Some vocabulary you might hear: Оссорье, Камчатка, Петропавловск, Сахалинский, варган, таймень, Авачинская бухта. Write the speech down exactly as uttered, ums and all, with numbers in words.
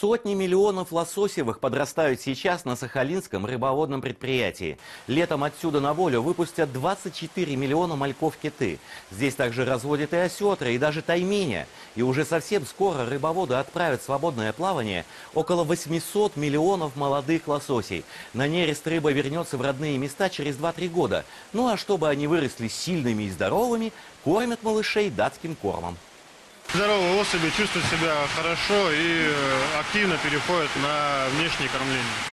Сотни миллионов лососевых подрастают сейчас на Сахалинском рыбоводном предприятии. Летом отсюда на волю выпустят двадцать четыре миллиона мальков-киты. Здесь также разводят и осетра, и даже тайменя. И уже совсем скоро рыбоводы отправят в свободное плавание около восьмисот миллионов молодых лососей. На нерест рыба вернется в родные места через два-три года. Ну а чтобы они выросли сильными и здоровыми, кормят малышей датским кормом. Здоровые особи чувствуют себя хорошо и активно переходят на внешнее кормление.